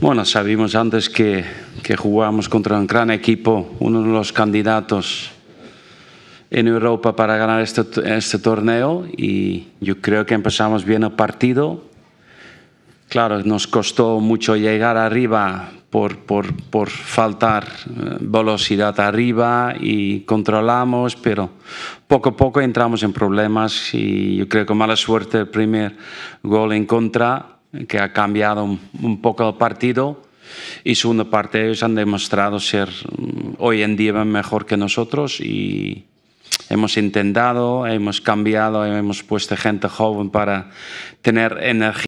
Bueno, sabíamos antes que jugábamos contra un gran equipo, uno de los candidatos en Europa para ganar este torneo, y yo creo que empezamos bien el partido. Claro, nos costó mucho llegar arriba por faltar velocidad arriba y controlamos, pero poco a poco entramos en problemas y yo creo que mala suerte el primer gol en contra, que ha cambiado un poco el partido, y segunda parte ellos han demostrado ser hoy en día mejor que nosotros y hemos intentado, hemos cambiado, hemos puesto gente joven para tener energía.